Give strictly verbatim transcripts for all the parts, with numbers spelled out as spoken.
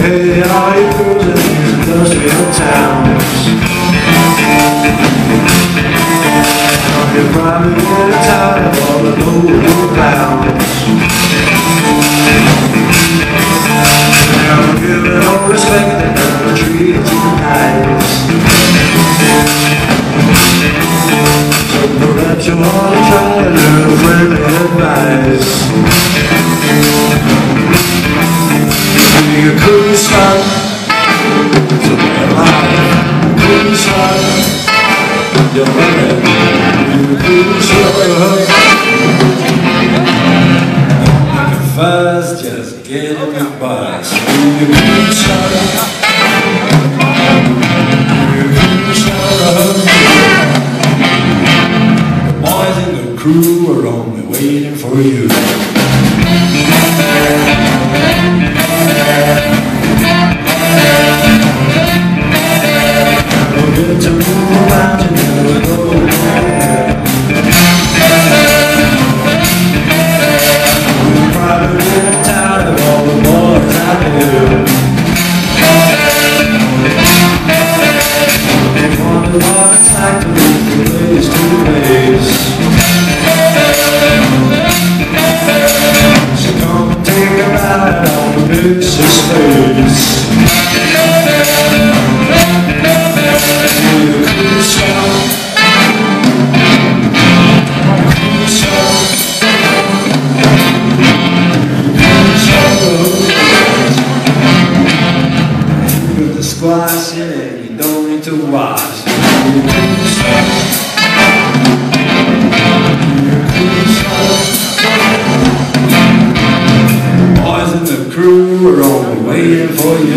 Hey, are you cruising in those real towns? Are you probably getting tired of all the local clowns? Now giving all respect and never treating you nice. So perhaps you want to try to learn friendly advice. Do you cruise fun? You're running, you lose your hook. If you're fast, just get in the box. You lose your hook. You lose your hook. The boys and the crew are only waiting for you. You don't need to watch. You cruise fun. Boys and the crew are all waiting for you.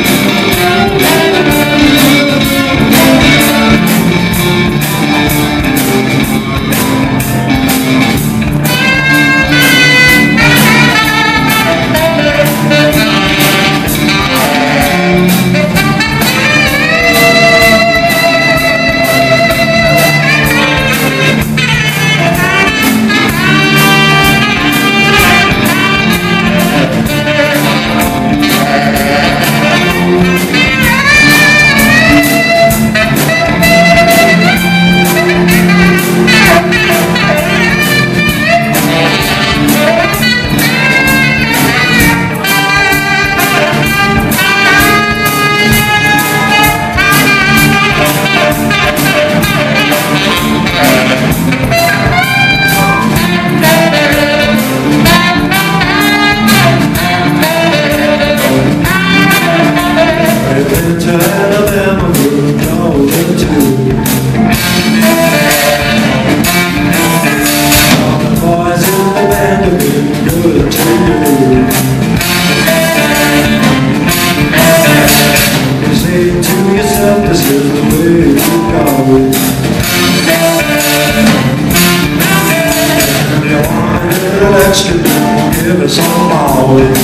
Give us all it.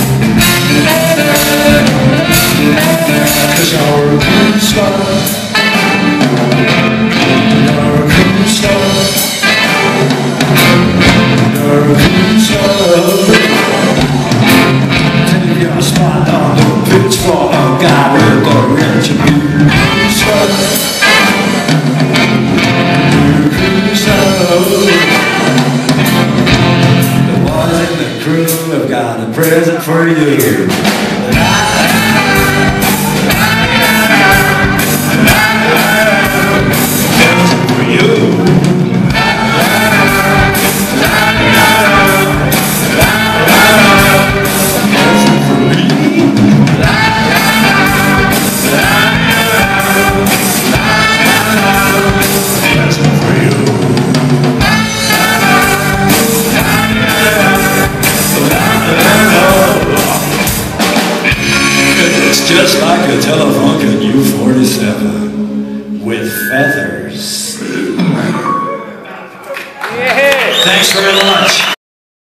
Cause you're a cruise star. You're a cruise star. You're a cruise star. Take your spot on the pitch for a guy with a wrench. You're a cruise star. You're a cruise star. The boys in the crew have got a present for you. Thanks very much.